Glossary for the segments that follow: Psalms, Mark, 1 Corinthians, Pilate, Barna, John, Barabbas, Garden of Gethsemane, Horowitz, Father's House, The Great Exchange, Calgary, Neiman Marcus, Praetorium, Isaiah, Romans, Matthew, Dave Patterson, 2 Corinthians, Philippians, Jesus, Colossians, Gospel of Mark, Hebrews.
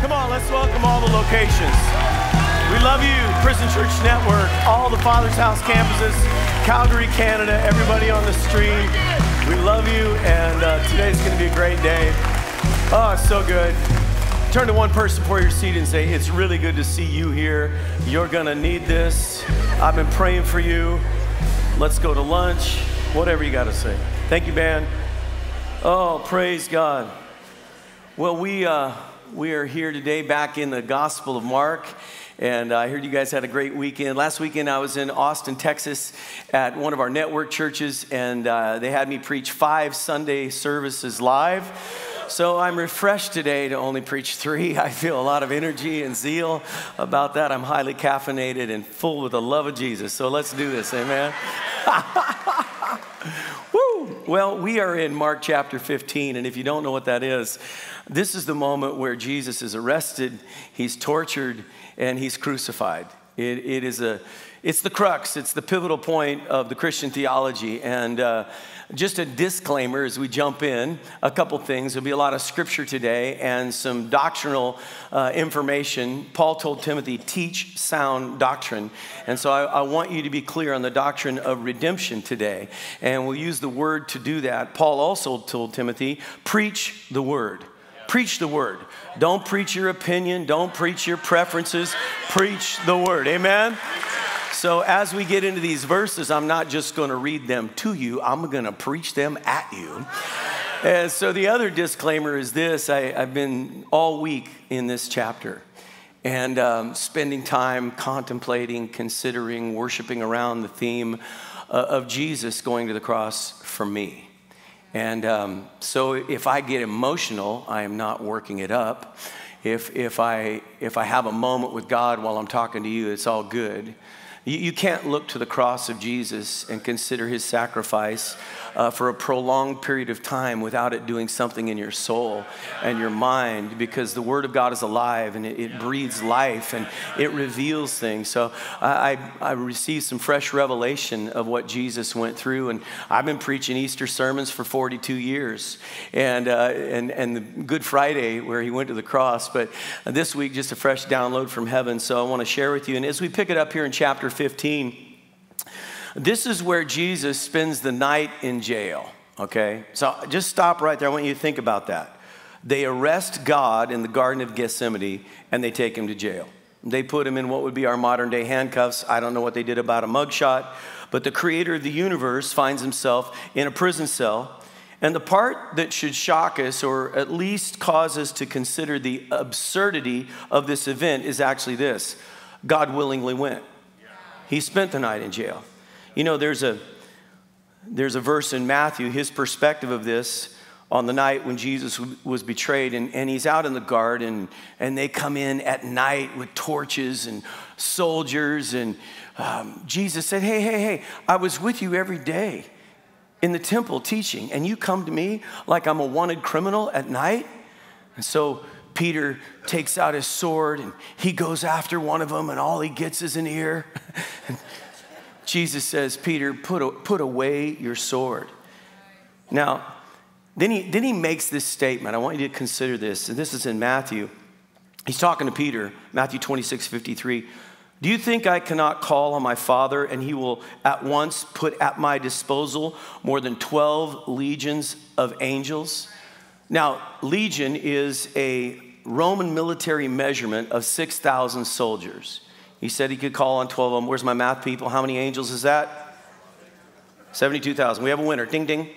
Come on, let's welcome all the locations. We love you, Prison Church Network, all the Father's House campuses, Calgary, Canada, everybody on the stream. We love you, and today's going to be a great day. Oh, it's so good. Turn to one person before your seat and say, it's really good to see you here. You're going to need this. I've been praying for you. Let's go to lunch. Whatever you got to say. Thank you, man. Oh, praise God. Well, we are here today back in the Gospel of Mark. And I heard you guys had a great weekend. Last weekend, I was in Austin, Texas at one of our network churches. And they had me preach 5 Sunday services live. So I'm refreshed today to only preach 3. I feel a lot of energy and zeal about that. I'm highly caffeinated and full with the love of Jesus. So let's do this, amen? Woo! Well, we are in Mark chapter 15, and if you don't know what that is, this is the moment where Jesus is arrested, he's tortured, and he's crucified. It's the crux, it's the pivotal point of the Christian theology. And just a disclaimer as we jump in, a couple things. There'll be a lot of scripture today and some doctrinal information. Paul told Timothy, teach sound doctrine. And so I want you to be clear on the doctrine of redemption today. And we'll use the word to do that. Paul also told Timothy, preach the word. Preach the word. Don't preach your opinion. Don't preach your preferences. Preach the word. Amen? So as we get into these verses, I'm not just going to read them to you. I'm going to preach them at you. And so the other disclaimer is this. I've been all week in this chapter and spending time contemplating, considering, worshiping around the theme of Jesus going to the cross for me. And so if I get emotional, I am not working it up. If I have a moment with God while I'm talking to you, it's all good. You can't look to the cross of Jesus and consider his sacrifice for a prolonged period of time without it doing something in your soul and your mind, because the Word of God is alive and it breathes life and it reveals things. So I received some fresh revelation of what Jesus went through, and I've been preaching Easter sermons for 42 years and the Good Friday where he went to the cross. But this week, just a fresh download from heaven. So I want to share with you. And as we pick it up here in chapter 15, this is where Jesus spends the night in jail, okay? So just stop right there. I want you to think about that. They arrest God in the Garden of Gethsemane, and they take him to jail. They put him in what would be our modern-day handcuffs. I don't know what they did about a mugshot, but the creator of the universe finds himself in a prison cell. And the part that should shock us, or at least cause us to consider the absurdity of this event, is actually this. God willingly went. He spent the night in jail. You know, there's a verse in Matthew, his perspective of this on the night when Jesus was betrayed, and he's out in the garden, and they come in at night with torches and soldiers, and Jesus said, hey, I was with you every day in the temple teaching, and you come to me like I'm a wanted criminal at night? And so Peter takes out his sword, and he goes after one of them, and all he gets is an ear. And Jesus says, Peter, put away your sword. Now, then he makes this statement. I want you to consider this, and this is in Matthew. He's talking to Peter, Matthew 26:53. Do you think I cannot call on my Father, and he will at once put at my disposal more than 12 legions of angels? Now, legion is a Roman military measurement of 6,000 soldiers. He said he could call on 12 of them. Where's my math people? How many angels is that? 72,000. We have a winner. Ding, ding.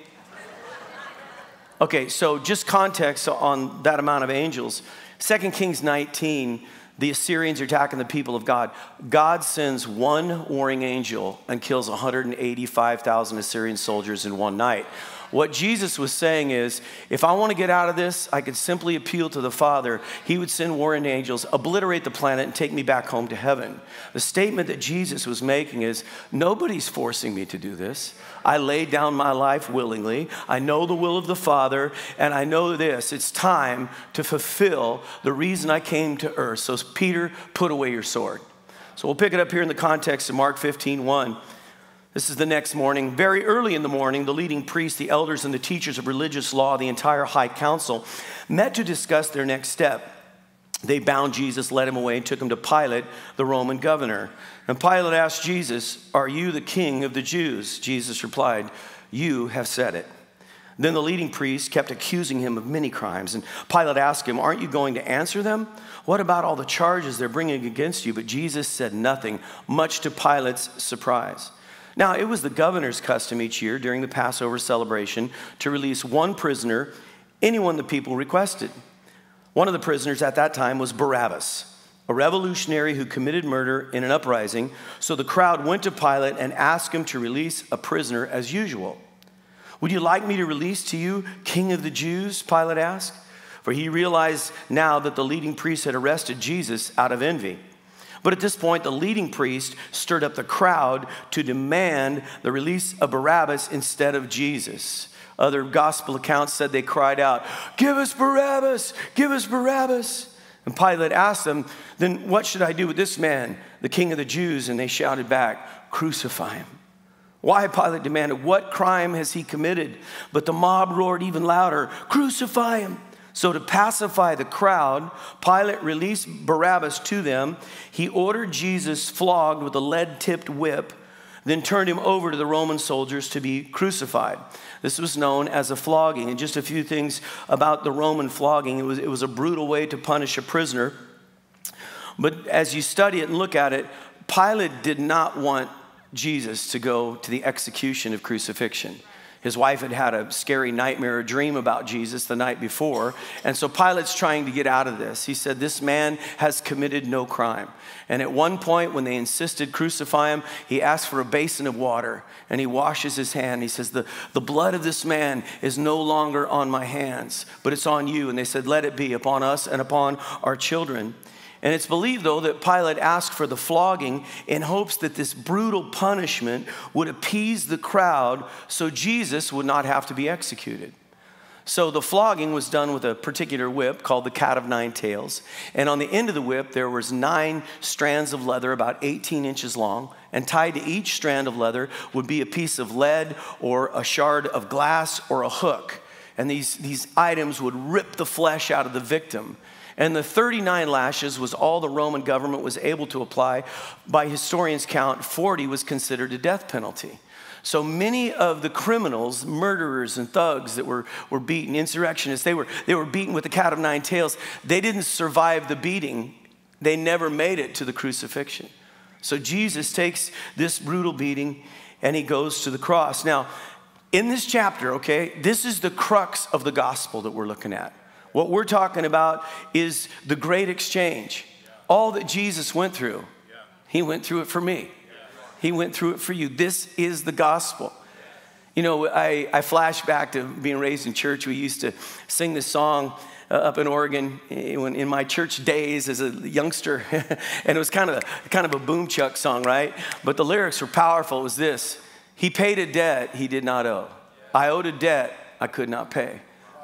Okay, so just context on that amount of angels. 2 Kings 19, the Assyrians are attacking the people of God. God sends one warring angel and kills 185,000 Assyrian soldiers in one night. What Jesus was saying is, if I want to get out of this, I could simply appeal to the Father. He would send warring angels, obliterate the planet, and take me back home to heaven. The statement that Jesus was making is, nobody's forcing me to do this. I laid down my life willingly. I know the will of the Father, and I know this. It's time to fulfill the reason I came to earth. So Peter, put away your sword. So we'll pick it up here in the context of Mark 15:1. This is the next morning. Very early in the morning, the leading priests, the elders, and the teachers of religious law, the entire high council, met to discuss their next step. They bound Jesus, led him away, and took him to Pilate, the Roman governor. And Pilate asked Jesus, "Are you the king of the Jews?" Jesus replied, "You have said it." Then the leading priests kept accusing him of many crimes. And Pilate asked him, "Aren't you going to answer them? What about all the charges they're bringing against you?" But Jesus said nothing, much to Pilate's surprise. Now, it was the governor's custom each year during the Passover celebration to release one prisoner, anyone the people requested. One of the prisoners at that time was Barabbas, a revolutionary who committed murder in an uprising. So the crowd went to Pilate and asked him to release a prisoner as usual. "Would you like me to release to you, King of the Jews?" Pilate asked, for he realized now that the leading priests had arrested Jesus out of envy. But at this point, the leading priest stirred up the crowd to demand the release of Barabbas instead of Jesus. Other gospel accounts said they cried out, "Give us Barabbas! Give us Barabbas!" And Pilate asked them, "Then what should I do with this man, the King of the Jews?" And they shouted back, "Crucify him." Why, Pilate demanded, "What crime has he committed?" But the mob roared even louder, "Crucify him." So to pacify the crowd, Pilate released Barabbas to them. He ordered Jesus flogged with a lead-tipped whip, then turned him over to the Roman soldiers to be crucified. This was known as a flogging. And just a few things about the Roman flogging. It was a brutal way to punish a prisoner. But as you study it and look at it, Pilate did not want Jesus to go to the execution of crucifixion. His wife had had a scary nightmare, a dream about Jesus the night before. And so Pilate's trying to get out of this. He said, "This man has committed no crime." And at one point when they insisted crucify him, he asked for a basin of water and he washes his hand. He says, the blood of this man is no longer on my hands, but it's on you. And they said, "Let it be upon us and upon our children." And it's believed, though, that Pilate asked for the flogging in hopes that this brutal punishment would appease the crowd so Jesus would not have to be executed. So the flogging was done with a particular whip called the cat of nine tails. And on the end of the whip, there was 9 strands of leather about 18 inches long. And tied to each strand of leather would be a piece of lead or a shard of glass or a hook. And these items would rip the flesh out of the victim. And the 39 lashes was all the Roman government was able to apply. By historians' count, 40 was considered a death penalty. So many of the criminals, murderers and thugs that were beaten, insurrectionists, they were beaten with the cat of nine tails. They didn't survive the beating. They never made it to the crucifixion. So Jesus takes this brutal beating and he goes to the cross. Now, in this chapter, okay, this is the crux of the gospel that we're looking at. What we're talking about is the great exchange. All that Jesus went through, he went through it for me. He went through it for you. This is the gospel. You know, I flash back to being raised in church. We used to sing this song up in Oregon in my church days as a youngster. And it was kind of a boom chuck song, right? But the lyrics were powerful. It was this: he paid a debt he did not owe. I owed a debt I could not pay.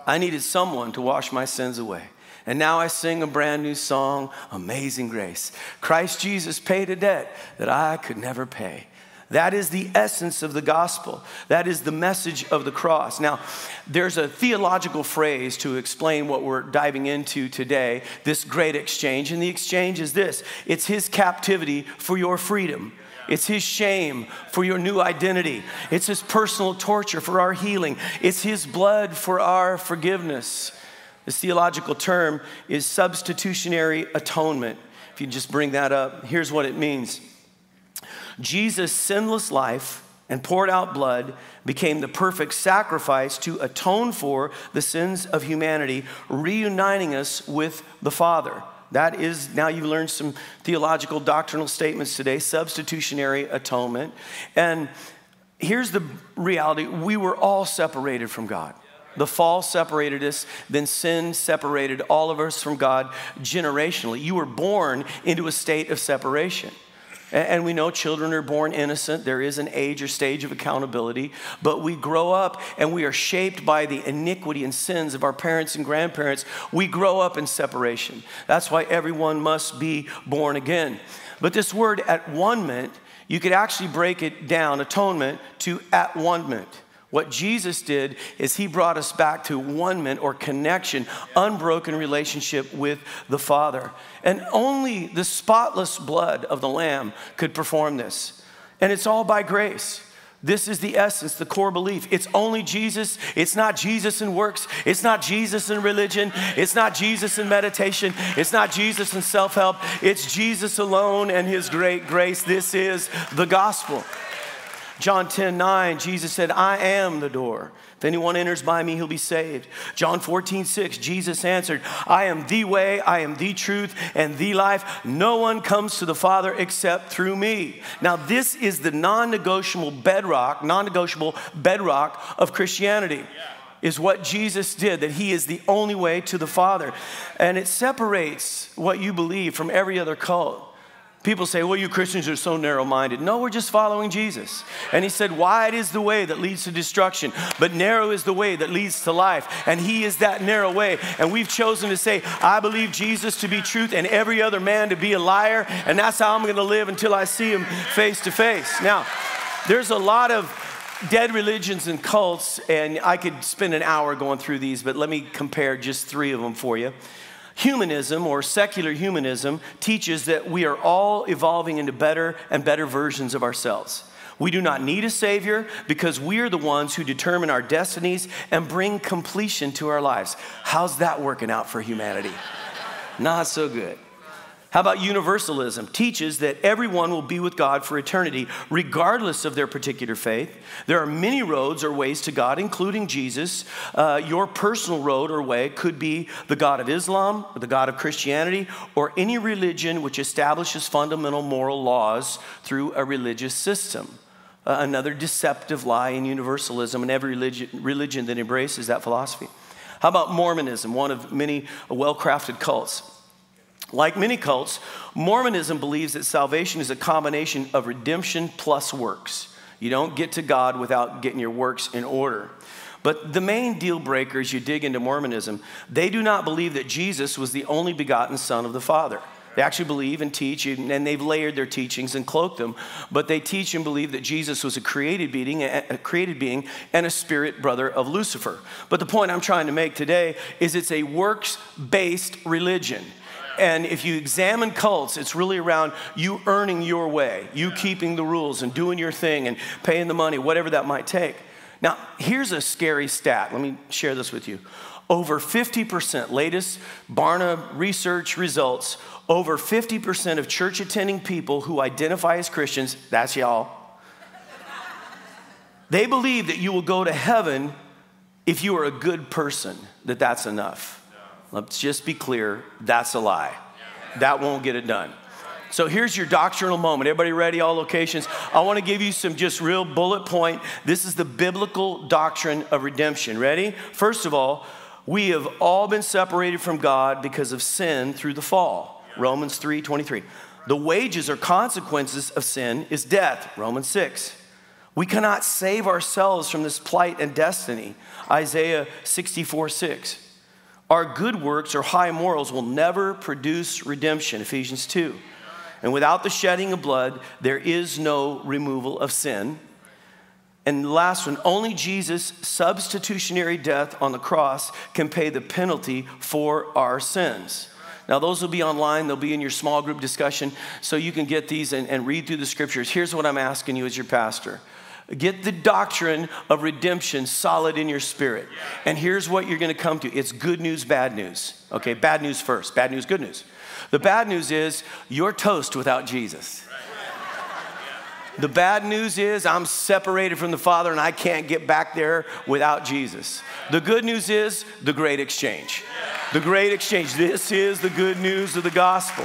I needed someone to wash my sins away. And now I sing a brand new song, Amazing Grace. Christ Jesus paid a debt that I could never pay. That is the essence of the gospel. That is the message of the cross. Now, there's a theological phrase to explain what we're diving into today, this great exchange. And the exchange is this: it's his captivity for your freedom. It's his shame for your new identity. It's his personal torture for our healing. It's his blood for our forgiveness. This theological term is substitutionary atonement. If you just bring that up, here's what it means. Jesus' sinless life and poured out blood became the perfect sacrifice to atone for the sins of humanity, reuniting us with the Father. That is, now you've learned some theological doctrinal statements today, substitutionary atonement. And here's the reality: we were all separated from God. The fall separated us, then sin separated all of us from God generationally. You were born into a state of separation. And we know children are born innocent. There is an age or stage of accountability. But we grow up and we are shaped by the iniquity and sins of our parents and grandparents. We grow up in separation. That's why everyone must be born again. But this word at one-ment, you could actually break it down, atonement, to at one-ment, What Jesus did is he brought us back to one-man or connection, unbroken relationship with the Father. And only the spotless blood of the Lamb could perform this. And it's all by grace. This is the essence, the core belief. It's only Jesus. It's not Jesus in works. It's not Jesus in religion. It's not Jesus in meditation. It's not Jesus in self-help. It's Jesus alone and his great grace. This is the gospel. John 10:9, Jesus said, I am the door. If anyone enters by me, he'll be saved. John 14:6, Jesus answered, I am the way, I am the truth, and the life. No one comes to the Father except through me. Now, this is the non-negotiable bedrock of Christianity. Is what Jesus did, that he is the only way to the Father. And it separates what you believe from every other cult. People say, well, you Christians are so narrow-minded. No, we're just following Jesus. And he said, wide is the way that leads to destruction, but narrow is the way that leads to life. And he is that narrow way. And we've chosen to say, I believe Jesus to be truth and every other man to be a liar. And that's how I'm going to live until I see him face to face. Now, there's a lot of dead religions and cults, and I could spend an hour going through these, but let me compare just three of them for you. Humanism, or secular humanism, teaches that we are all evolving into better and better versions of ourselves. We do not need a savior because we are the ones who determine our destinies and bring completion to our lives. How's that working out for humanity? Not so good. How about universalism? Teaches that everyone will be with God for eternity, regardless of their particular faith. There are many roads or ways to God, including Jesus. Your personal road or way could be the God of Islam, or the God of Christianity, or any religion which establishes fundamental moral laws through a religious system. Another deceptive lie in universalism and every religion that embraces that philosophy. How about Mormonism, one of many well-crafted cults? Like many cults, Mormonism believes that salvation is a combination of redemption plus works. You don't get to God without getting your works in order. But the main deal breaker as you dig into Mormonism, they do not believe that Jesus was the only begotten Son of the Father. They actually believe and teach, and they've layered their teachings and cloaked them, but they teach and believe that Jesus was a created being and a spirit brother of Lucifer. But the point I'm trying to make today is it's a works-based religion. And if you examine cults, it's really around you earning your way, you keeping the rules and doing your thing and paying the money, whatever that might take. Now, here's a scary stat. Let me share this with you. Over 50%, latest Barna research results, over 50% of church-attending people who identify as Christians, that's y'all, they believe that you will go to heaven if you are a good person, that that's enough. Let's just be clear, that's a lie. That won't get it done. So here's your doctrinal moment. Everybody ready, all locations? I want to give you some just real bullet point. This is the biblical doctrine of redemption. Ready? First of all, we have all been separated from God because of sin through the fall. Romans 3:23. The wages or consequences of sin is death. Romans 6. We cannot save ourselves from this plight and destiny. Isaiah 64:6. Our good works or high morals will never produce redemption, Ephesians 2. And without the shedding of blood, there is no removal of sin. And the last one, only Jesus' substitutionary death on the cross can pay the penalty for our sins. Now, those will be online. They'll be in your small group discussion, so you can get these and read through the scriptures. Here's what I'm asking you as your pastor. Get the doctrine of redemption solid in your spirit. And here's what you're going to come to. It's good news, bad news. Okay, bad news first. Bad news, good news. The bad news is you're toast without Jesus. The bad news is I'm separated from the Father and I can't get back there without Jesus. The good news is the great exchange. The great exchange. This is the good news of the gospel.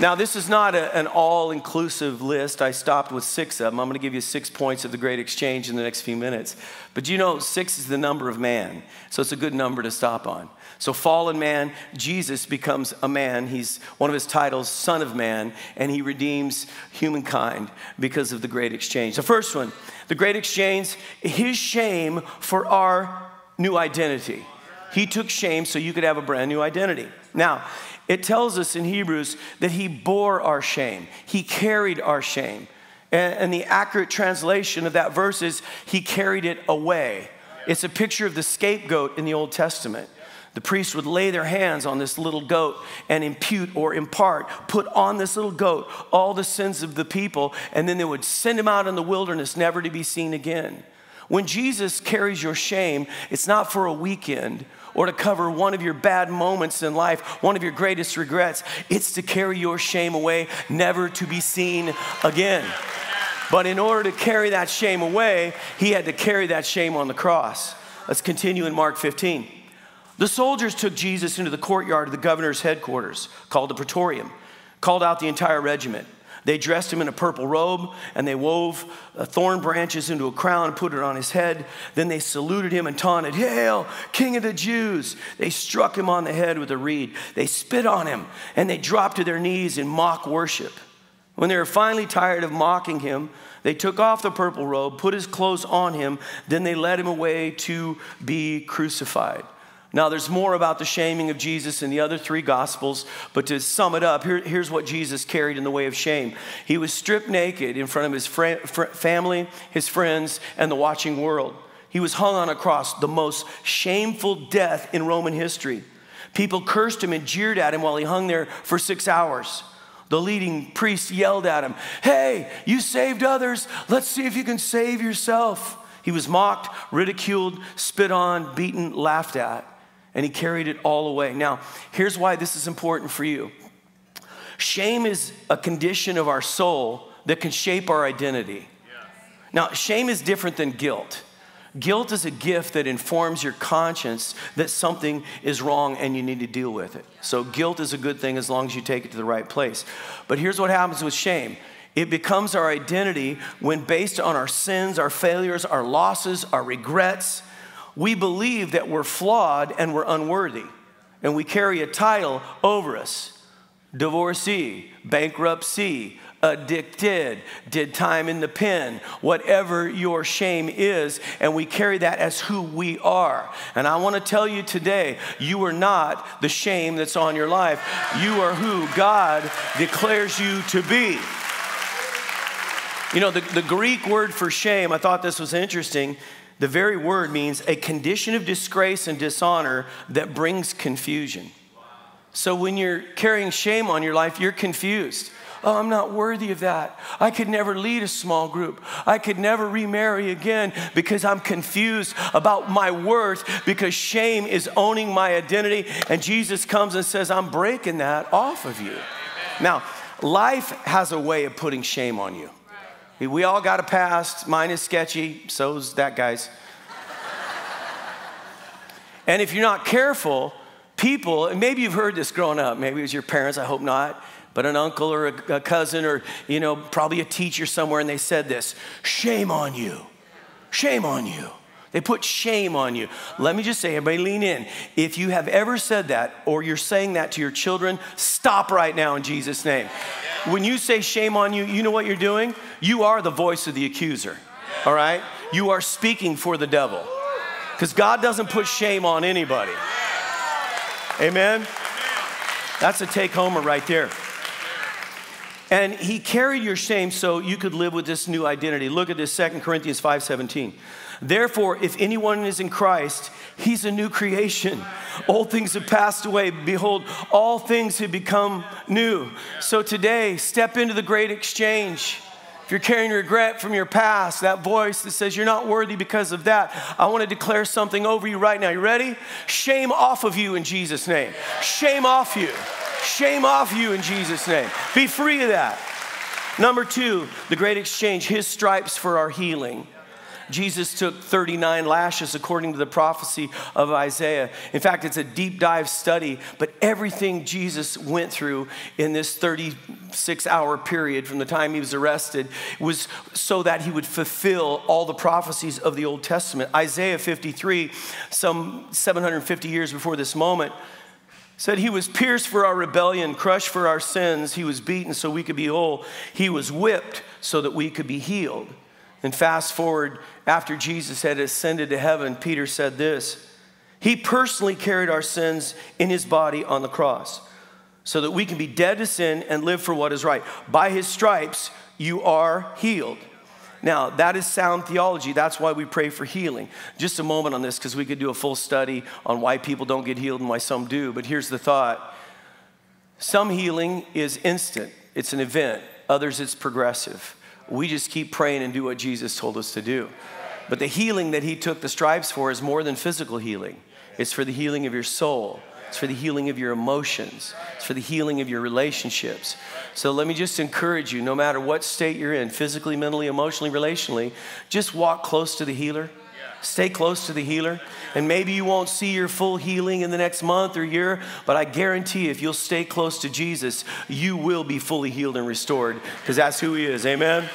Now, this is not an all-inclusive list. I stopped with 6 of them. I'm going to give you 6 points of the great exchange in the next few minutes. But you know, 6 is the number of man, so it's a good number to stop on. So fallen man, Jesus becomes a man. He's one of his titles, Son of Man, and he redeems humankind because of the great exchange. The first one, the great exchange, his shame for our new identity. He took shame so you could have a brand new identity. Now, it tells us in Hebrews that he bore our shame. He carried our shame. And the accurate translation of that verse is, he carried it away. It's a picture of the scapegoat in the Old Testament. The priests would lay their hands on this little goat and impute or impart, put on this little goat all the sins of the people, and then they would send him out in the wilderness, never to be seen again. When Jesus carries your shame, it's not for a weekend or to cover one of your bad moments in life, one of your greatest regrets. It's to carry your shame away, never to be seen again. But in order to carry that shame away, he had to carry that shame on the cross. Let's continue in Mark 15. The soldiers took Jesus into the courtyard of the governor's headquarters, called the Praetorium, called out the entire regiment. They dressed him in a purple robe, and they wove thorn branches into a crown and put it on his head. Then they saluted him and taunted, "Hail, King of the Jews!" They struck him on the head with a reed. They spit on him, and they dropped to their knees in mock worship. When they were finally tired of mocking him, they took off the purple robe, put his clothes on him, then they led him away to be crucified. Now, there's more about the shaming of Jesus in the other three Gospels, but to sum it up, here's what Jesus carried in the way of shame. He was stripped naked in front of his family, his friends, and the watching world. He was hung on a cross, the most shameful death in Roman history. People cursed him and jeered at him while he hung there for 6 hours. The leading priest yelled at him, "Hey, you saved others. Let's see if you can save yourself." He was mocked, ridiculed, spit on, beaten, laughed at. And he carried it all away. Now, here's why this is important for you. Shame is a condition of our soul that can shape our identity. Yeah. Now, shame is different than guilt. Guilt is a gift that informs your conscience that something is wrong and you need to deal with it. So guilt is a good thing as long as you take it to the right place. But here's what happens with shame. It becomes our identity when, based on our sins, our failures, our losses, our regrets, we believe that we're flawed and we're unworthy, and we carry a title over us. Divorcee, bankruptcy, addicted, did time in the pen, whatever your shame is, and we carry that as who we are. And I want to tell you today, you are not the shame that's on your life. You are who God declares you to be. You know, the Greek word for shame, I thought this was interesting. The very word means a condition of disgrace and dishonor that brings confusion. So when you're carrying shame on your life, you're confused. Oh, I'm not worthy of that. I could never lead a small group. I could never remarry again because I'm confused about my worth, because shame is owning my identity. And Jesus comes and says, I'm breaking that off of you. Now, life has a way of putting shame on you. We all got a past. Mine is sketchy. So's that guy's. And if you're not careful, people, and maybe you've heard this growing up. Maybe it was your parents. I hope not. But an uncle or a cousin or, you know, probably a teacher somewhere, and they said this, shame on you. Shame on you. They put shame on you. Let me just say, everybody lean in. If you have ever said that or you're saying that to your children, stop right now in Jesus' name. When you say shame on you, you know what you're doing? You are the voice of the accuser, all right? You are speaking for the devil, because God doesn't put shame on anybody. Amen? That's a take-homer right there. And he carried your shame so you could live with this new identity. Look at this, 2 Corinthians 5:17. Therefore, if anyone is in Christ, he's a new creation. Old things have passed away. Behold, all things have become new. So today, step into the great exchange. If you're carrying regret from your past, that voice that says you're not worthy because of that, I want to declare something over you right now. You ready? Shame off of you in Jesus' name. Shame off you. Shame off you in Jesus' name. Be free of that. Number two, the great exchange, his stripes for our healing. Jesus took 39 lashes according to the prophecy of Isaiah. In fact, it's a deep dive study, but everything Jesus went through in this 36-hour period from the time he was arrested was so that he would fulfill all the prophecies of the Old Testament. Isaiah 53, some 750 years before this moment, said he was pierced for our rebellion, crushed for our sins. He was beaten so we could be whole. He was whipped so that we could be healed. And fast forward, after Jesus had ascended to heaven, Peter said this, he personally carried our sins in his body on the cross so that we can be dead to sin and live for what is right. By his stripes, you are healed. Now, that is sound theology. That's why we pray for healing. Just a moment on this, because we could do a full study on why people don't get healed and why some do. But here's the thought. Some healing is instant. It's an event. Others, it's progressive. We just keep praying and do what Jesus told us to do. But the healing that he took the stripes for is more than physical healing. It's for the healing of your soul. It's for the healing of your emotions. It's for the healing of your relationships. So let me just encourage you, no matter what state you're in, physically, mentally, emotionally, relationally, just walk close to the healer. Stay close to the healer. And maybe you won't see your full healing in the next month or year, but I guarantee if you'll stay close to Jesus, you will be fully healed and restored, because that's who he is. Amen?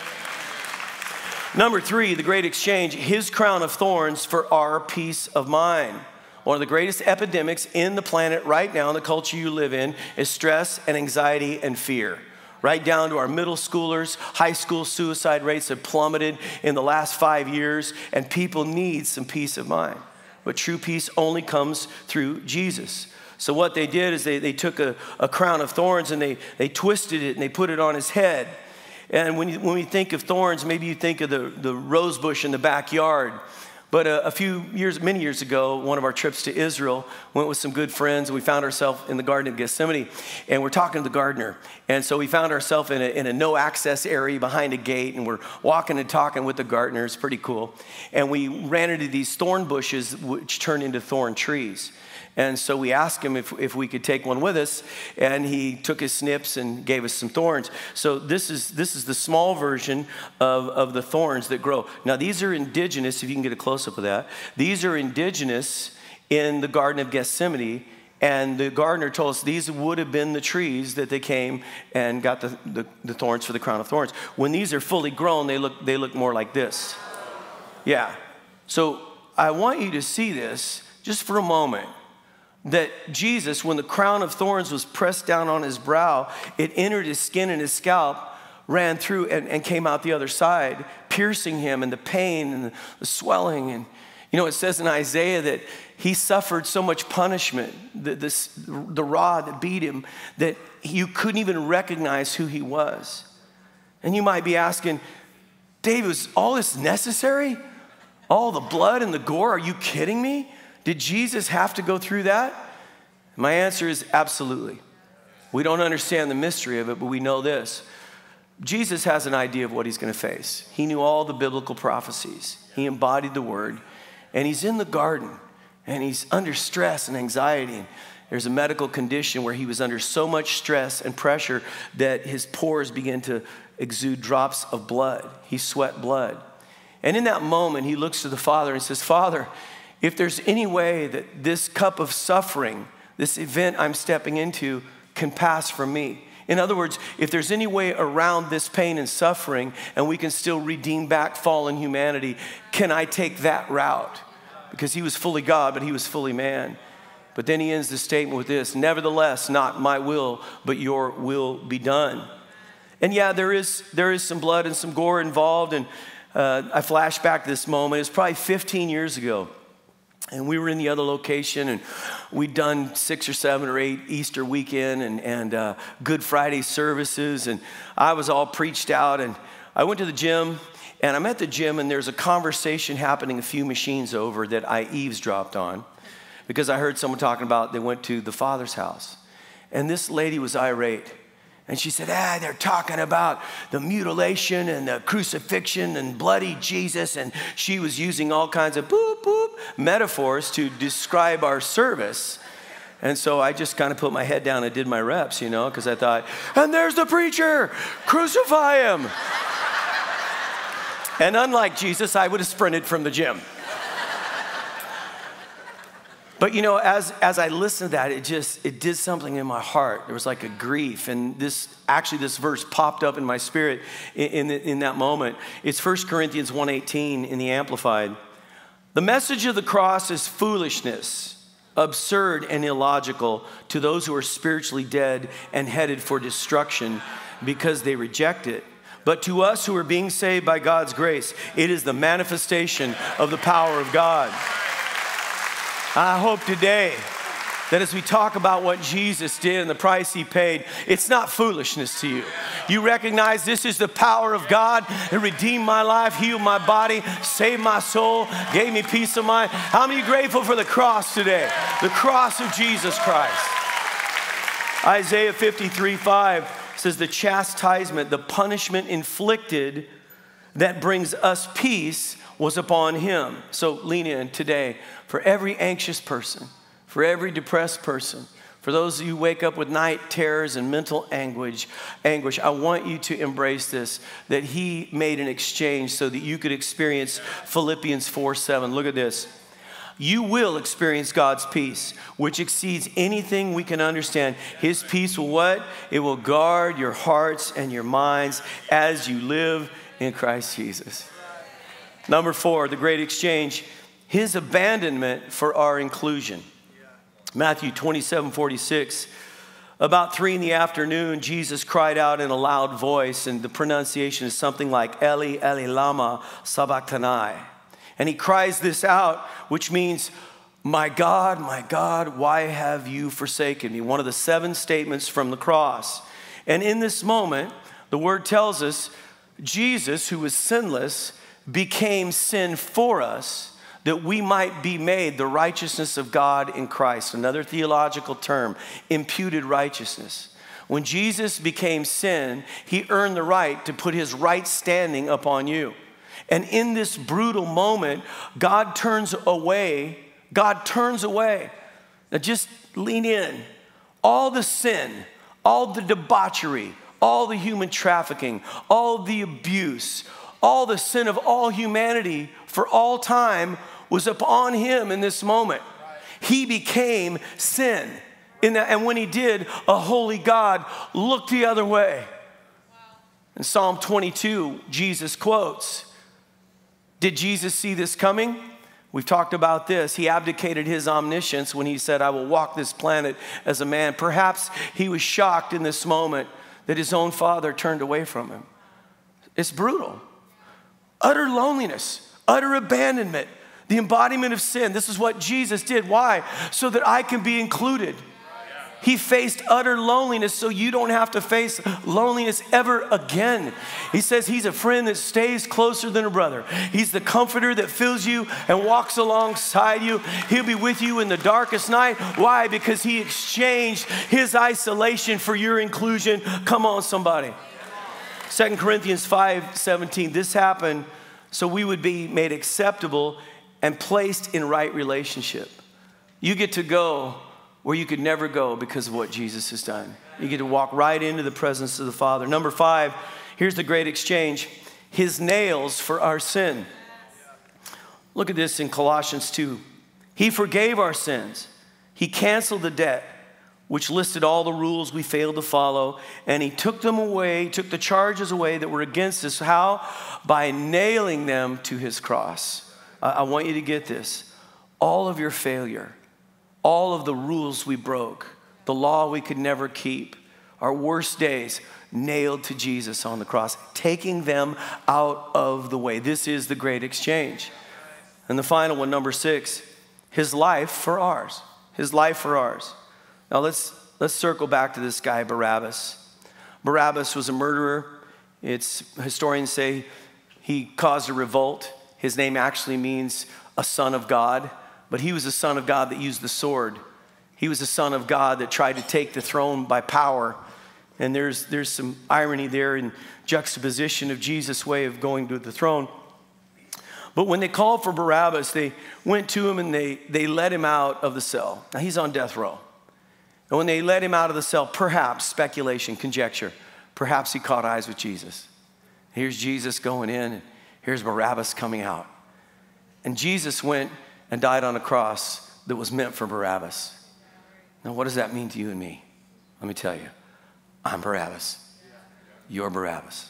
Number three, the great exchange, his crown of thorns for our peace of mind. One of the greatest epidemics in the planet right now, in the culture you live in, is stress and anxiety and fear. Right down to our middle schoolers, high school suicide rates have plummeted in the last 5 years, and people need some peace of mind. But true peace only comes through Jesus. So what they did is they took a crown of thorns and they twisted it and they put it on his head. And when we think of thorns, maybe you think of the rose bush in the backyard. But many years ago, one of our trips to Israel, went with some good friends, and we found ourselves in the Garden of Gethsemane, and we're talking to the gardener. And so we found ourselves in a no-access area behind a gate, and we're walking and talking with the gardener. It's pretty cool. And we ran into these thorn bushes, which turned into thorn trees. And so we asked him if we could take one with us, and he took his snips and gave us some thorns. So this is the small version of the thorns that grow. Now, these are indigenous, if you can get a close-up of that. These are indigenous in the Garden of Gethsemane, and the gardener told us these would have been the trees that they came and got the thorns for the crown of thorns. When these are fully grown, they look more like this. Yeah. So I want you to see this just for a moment. That Jesus, when the crown of thorns was pressed down on his brow, it entered his skin and his scalp, ran through and came out the other side, piercing him, and the pain and the swelling. And, you know, it says in Isaiah that he suffered so much punishment, the rod that beat him, that you couldn't even recognize who he was. And you might be asking, Dave, was all this necessary? All the blood and the gore? Are you kidding me? Did Jesus have to go through that? My answer is absolutely. We don't understand the mystery of it, but we know this. Jesus has an idea of what he's going to face. He knew all the biblical prophecies. He embodied the word. And he's in the garden, and he's under stress and anxiety. And there's a medical condition where he was under so much stress and pressure that his pores began to exude drops of blood. He sweat blood. And in that moment, he looks to the Father and says, Father, if there's any way that this cup of suffering, this event I'm stepping into, can pass from me. In other words, if there's any way around this pain and suffering and we can still redeem back fallen humanity, can I take that route? Because he was fully God, but he was fully man. But then he ends the statement with this, nevertheless, not my will, but your will be done. And yeah, there is some blood and some gore involved. And I flash back to this moment. It's probably 15 years ago. And we were in the other location, and we'd done 6 or 7 or 8 Easter weekend and Good Friday services, and I was all preached out, and I went to the gym, and I'm at the gym, and there's a conversation happening a few machines over that I eavesdropped on, because I heard someone talking about they went to the Father's house, and this lady was irate. And she said, they're talking about the mutilation and the crucifixion and bloody Jesus. And she was using all kinds of boop, boop metaphors to describe our service. And so I just kind of put my head down and did my reps, you know, because I thought, and there's the preacher, crucify him. And unlike Jesus, I would have sprinted from the gym. But, you know, as I listened to that, it did something in my heart. There was like a grief. And this verse popped up in my spirit in that moment. It's 1 Corinthians 1:18 in the Amplified. The message of the cross is foolishness, absurd and illogical to those who are spiritually dead and headed for destruction because they reject it. But to us who are being saved by God's grace, it is the manifestation of the power of God. I hope today that as we talk about what Jesus did and the price he paid, it's not foolishness to you. You recognize this is the power of God that redeemed my life, healed my body, saved my soul, gave me peace of mind. How many are grateful for the cross today? The cross of Jesus Christ. Isaiah 53:5 says, the chastisement, the punishment inflicted that brings us peace was upon him. So lean in today for every anxious person, for every depressed person, for those of you who wake up with night terrors and mental anguish, I want you to embrace this, that he made an exchange so that you could experience Philippians 4:7. Look at this. You will experience God's peace, which exceeds anything we can understand. His peace will what? It will guard your hearts and your minds as you live in Christ Jesus. Number four, the great exchange, his abandonment for our inclusion. Matthew 27:46, about 3 in the afternoon, Jesus cried out in a loud voice, and the pronunciation is something like Eli, Eli, lama sabachthani. And he cries this out, which means, my God, why have you forsaken me? One of the 7 statements from the cross. And in this moment, the word tells us, Jesus, who was sinless, became sin for us, that we might be made the righteousness of God in Christ. Another theological term, imputed righteousness. When Jesus became sin, he earned the right to put his right standing upon you. And in this brutal moment, God turns away. God turns away. Now just lean in. All the sin, all the debauchery, all the human trafficking, all the abuse, all the sin of all humanity for all time was upon him in this moment. He became sin. And when he did, a holy God looked the other way. In Psalm 22, Jesus quotes, did Jesus see this coming? We've talked about this. He abdicated his omniscience when he said, I will walk this planet as a man. Perhaps he was shocked in this moment that his own father turned away from him. It's brutal. Utter loneliness, utter abandonment, the embodiment of sin. This is what Jesus did. Why? So that I can be included. He faced utter loneliness so you don't have to face loneliness ever again. He says he's a friend that stays closer than a brother. He's the comforter that fills you and walks alongside you. He'll be with you in the darkest night. Why? Because he exchanged his isolation for your inclusion. Come on, somebody. 2 Corinthians 5:17, this happened so we would be made acceptable and placed in right relationship. You get to go where you could never go because of what Jesus has done. You get to walk right into the presence of the Father. Number 5, here's the great exchange, his nails for our sin. Look at this in Colossians 2. He forgave our sins. He canceled the debt, which listed all the rules we failed to follow, and he took them away, took the charges away that were against us. How? By nailing them to his cross. I want you to get this. All of your failure, all of the rules we broke, the law we could never keep, our worst days, nailed to Jesus on the cross, taking them out of the way. This is the great exchange. And the final one, number 6, his life for ours. His life for ours. Now let's circle back to this guy, Barabbas. Barabbas was a murderer. Historians say he caused a revolt. His name actually means a son of God. But he was a son of God that used the sword. He was a son of God that tried to take the throne by power. And there's some irony there in juxtaposition of Jesus' way of going to the throne. But when they called for Barabbas, they went to him and they let him out of the cell. Now he's on death row. And when they let him out of the cell, perhaps, speculation, conjecture, perhaps he caught eyes with Jesus. Here's Jesus going in, and here's Barabbas coming out. And Jesus went and died on a cross that was meant for Barabbas. Now, what does that mean to you and me? Let me tell you, I'm Barabbas. You're Barabbas.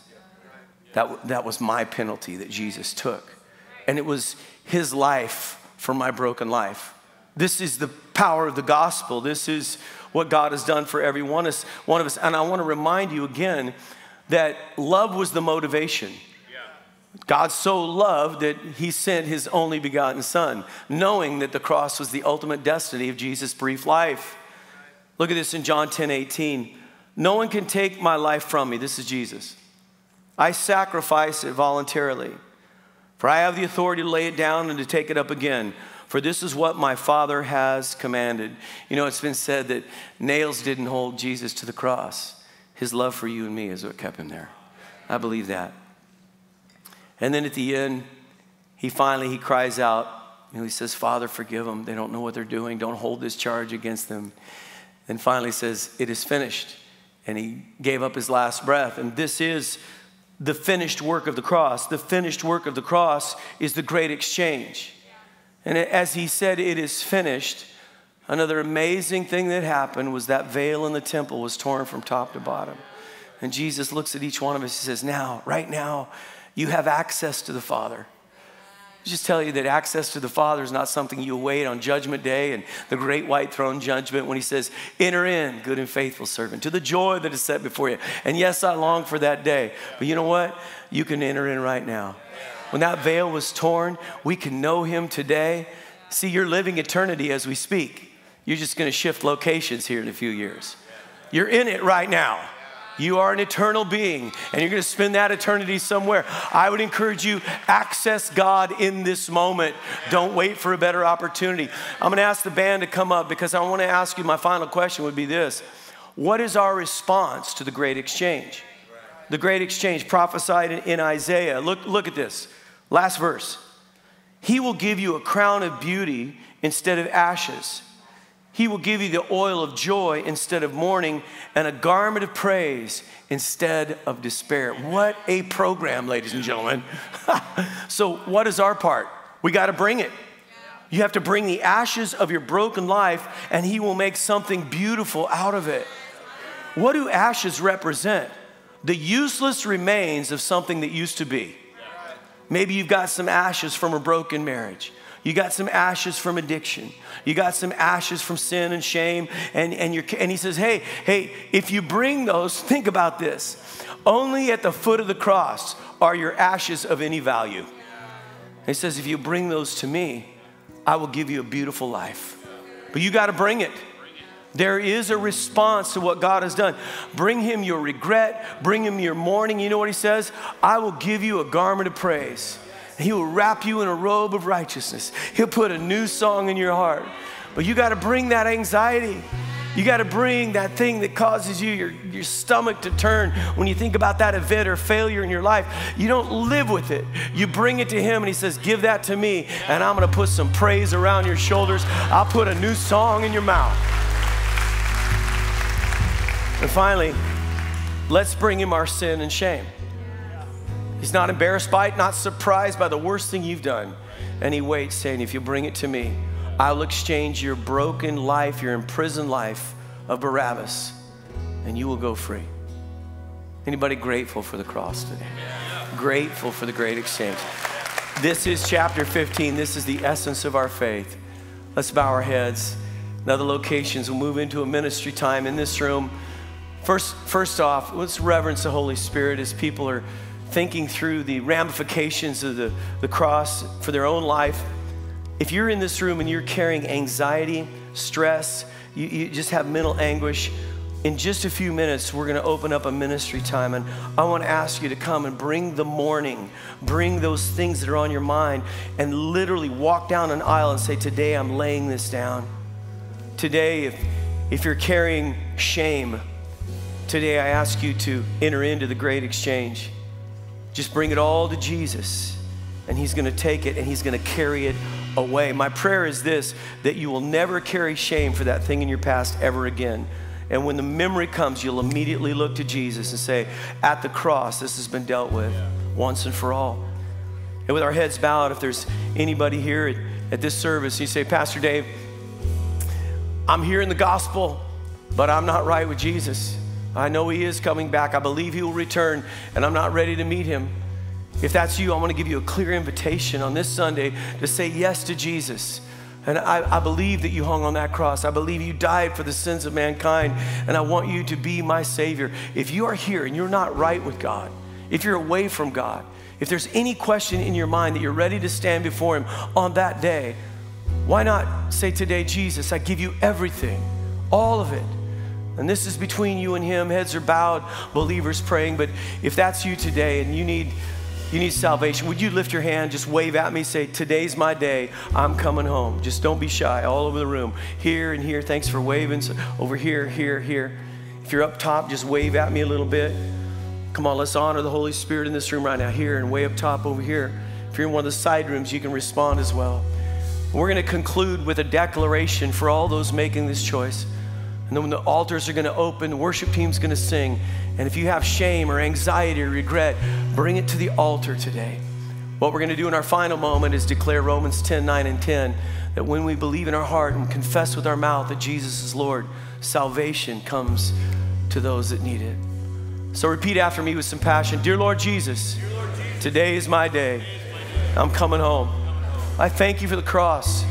That was my penalty that Jesus took. And it was his life for my broken life. This is the power of the gospel. This is what God has done for every one of us. And I want to remind you again that love was the motivation. God so loved that he sent his only begotten son, knowing that the cross was the ultimate destiny of Jesus' brief life. Look at this in John 10:18. No one can take my life from me. This is Jesus. I sacrifice it voluntarily. For I have the authority to lay it down and to take it up again. For this is what my Father has commanded. You know, it's been said that nails didn't hold Jesus to the cross. His love for you and me is what kept him there. I believe that. And then at the end, he cries out. You know, he says, Father, forgive them. They don't know what they're doing. Don't hold this charge against them. And finally says, it is finished. And he gave up his last breath. And this is the finished work of the cross. The finished work of the cross is the great exchange. And as he said, it is finished, another amazing thing that happened was that veil in the temple was torn from top to bottom. And Jesus looks at each one of us and says, now, right now, you have access to the Father. I just tell you that access to the Father is not something you await on Judgment Day and the great white throne judgment when he says, enter in, good and faithful servant, to the joy that is set before you. And yes, I long for that day. But you know what? You can enter in right now. When that veil was torn, we can know him today. See, you're living eternity as we speak. You're just going to shift locations here in a few years. You're in it right now. You are an eternal being, and you're going to spend that eternity somewhere. I would encourage you, access God in this moment. Don't wait for a better opportunity. I'm going to ask the band to come up because I want to ask you, my final question would be this. What is our response to the great exchange? The great exchange prophesied in Isaiah. Look at this. Last verse. He will give you a crown of beauty instead of ashes. He will give you the oil of joy instead of mourning and a garment of praise instead of despair. What a program, ladies and gentlemen. So what is our part? We got to bring it. You have to bring the ashes of your broken life and he will make something beautiful out of it. What do ashes represent? The useless remains of something that used to be. Maybe you've got some ashes from a broken marriage. You got some ashes from addiction. You got some ashes from sin and shame. And he says, hey, if you bring those, think about this. Only at the foot of the cross are your ashes of any value. And he says, if you bring those to me, I will give you a beautiful life. But you got to bring it. There is a response to what God has done. Bring him your regret. Bring him your mourning. You know what he says? I will give you a garment of praise. He will wrap you in a robe of righteousness. He'll put a new song in your heart. But you got to bring that anxiety. You got to bring that thing that causes you, your stomach to turn when you think about that event or failure in your life. You don't live with it. You bring it to him and he says, give that to me and I'm going to put some praise around your shoulders. I'll put a new song in your mouth. And finally, let's bring him our sin and shame. He's not embarrassed by it, not surprised by the worst thing you've done. And he waits, saying, if you bring it to me, I'll exchange your broken life, your imprisoned life of Barabbas, and you will go free. Anybody grateful for the cross today? Grateful for the great exchange. This is chapter 15. This is the essence of our faith. Let's bow our heads. In other locations, we'll move into a ministry time in this room. First off, let's reverence the Holy Spirit as people are thinking through the ramifications of the cross for their own life. If you're in this room and you're carrying anxiety, stress, you just have mental anguish, in just a few minutes, we're going to open up a ministry time. And I want to ask you to come and bring the mourning, bring those things that are on your mind, and literally walk down an aisle and say, today I'm laying this down. Today, if you're carrying shame, today I ask you to enter into the great exchange. Just bring it all to Jesus, and he's going to take it, and he's going to carry it away. My prayer is this, that you will never carry shame for that thing in your past ever again. And when the memory comes, you'll immediately look to Jesus and say, at the cross, this has been dealt with once and for all. And with our heads bowed, if there's anybody here at this service, you say, Pastor Dave, I'm hearing the gospel, but I'm not right with Jesus. I know he is coming back. I believe he will return, and I'm not ready to meet him. If that's you, I want to give you a clear invitation on this Sunday to say yes to Jesus. And I believe that you hung on that cross. I believe you died for the sins of mankind, and I want you to be my Savior. If you are here and you're not right with God, if you're away from God, If there's any question in your mind that you're ready to stand before Him on that day, why not say today, Jesus, I give you everything, all of it. And this is between you and Him. Heads are bowed, believers praying. But if that's you today and you need salvation, would you lift your hand, just wave at me, say, today's my day, I'm coming home. Just don't be shy, all over the room, here and here. Thanks for waving. So over here, here, here. If you're up top, just wave at me a little bit. Come on, let's honor the Holy Spirit in this room right now, here and way up top over here. If you're in one of the side rooms, you can respond as well. We're going to conclude with a declaration for all those making this choice. And then when the altars are going to open, the worship team's going to sing. And if you have shame or anxiety or regret, bring it to the altar today. What we're going to do in our final moment is declare Romans 10:9 and 10, that when we believe in our heart and confess with our mouth that Jesus is Lord, salvation comes to those that need it. So repeat after me with some passion. Dear Lord Jesus, today is my day. I'm coming home. I thank you for the cross.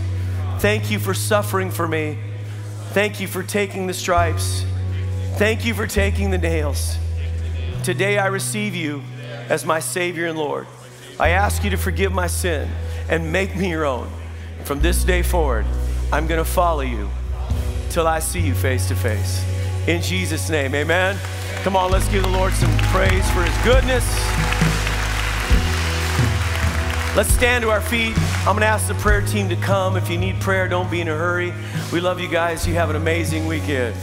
Thank you for suffering for me. Thank you for taking the stripes. Thank you for taking the nails. Today I receive you as my Savior and Lord. I ask you to forgive my sin and make me your own. From this day forward, I'm going to follow you till I see you face to face. In Jesus' name, amen. Come on, let's give the Lord some praise for His goodness. Let's stand to our feet. I'm gonna ask the prayer team to come. If you need prayer, don't be in a hurry. We love you guys. You have an amazing weekend.